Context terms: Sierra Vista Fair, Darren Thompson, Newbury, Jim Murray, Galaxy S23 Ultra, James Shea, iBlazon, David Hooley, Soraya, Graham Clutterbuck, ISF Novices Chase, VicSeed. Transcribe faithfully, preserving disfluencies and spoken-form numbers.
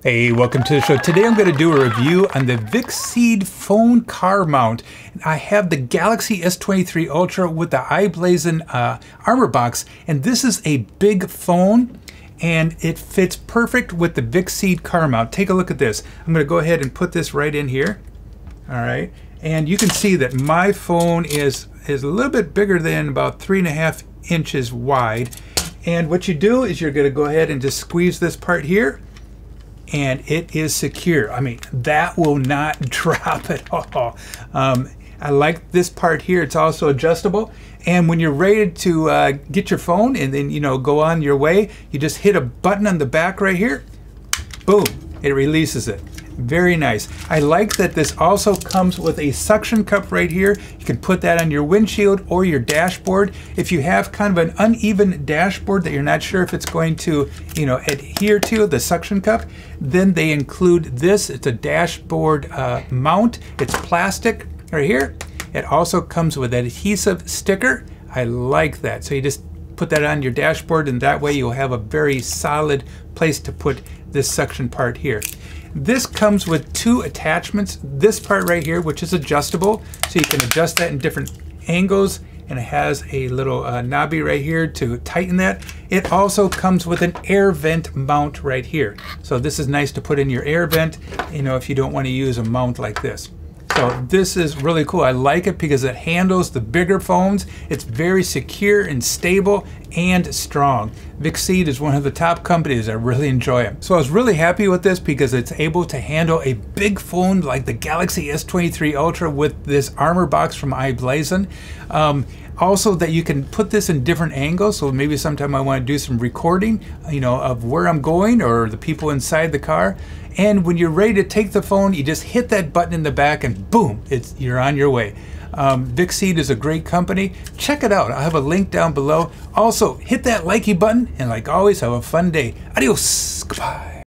Hey, welcome to the show. Today I'm going to do a review on the VicSeed phone car mount. I have the Galaxy S twenty-three Ultra with the iBlazon uh, armor box, and this is a big phone and it fits perfect with the VicSeed car mount. Take a look at this. I'm going to go ahead and put this right in here. All right, and you can see that my phone is, is a little bit bigger than about three and a half inches wide. And what you do is you're going to go ahead and just squeeze this part here. And it is secure. I mean, that will not drop at all. Um, I like this part here. It's also adjustable. And when you're ready to uh, get your phone and then, you know, go on your way, you just hit a button on the back right here. Boom, it releases it. Very nice. I like that this also comes with a suction cup right here. You can put that on your windshield or your dashboard. If you have kind of an uneven dashboard that you're not sure if it's going to, you know, adhere to the suction cup, then they include this. It's a dashboard uh, mount. It's plastic right here. It also comes with an adhesive sticker. I like that. So you just put that on your dashboard, and that way you'll have a very solid place to put this suction part here. This comes with two attachments. This part right here, which is adjustable, so you can adjust that in different angles, and it has a little uh, knobby right here to tighten that. It also comes with an air vent mount right here. So this is nice to put in your air vent, you know, if you don't want to use a mount like this. So this is really cool. I like it because it handles the bigger phones. It's very secure and stable and strong. VicSeed is one of the top companies. I really enjoy them. So I was really happy with this because it's able to handle a big phone like the Galaxy S twenty-three Ultra with this armor box from iBlazon. Um, also that you can put this in different angles. So maybe sometime I want to do some recording, you know, of where I'm going or the people inside the car. And when you're ready to take the phone, you just hit that button in the back and boom, it's, you're on your way. Um, VicSeed is a great company. Check it out. I'll have a link down below. Also, hit that likey button, and like always, have a fun day. Adios. Goodbye.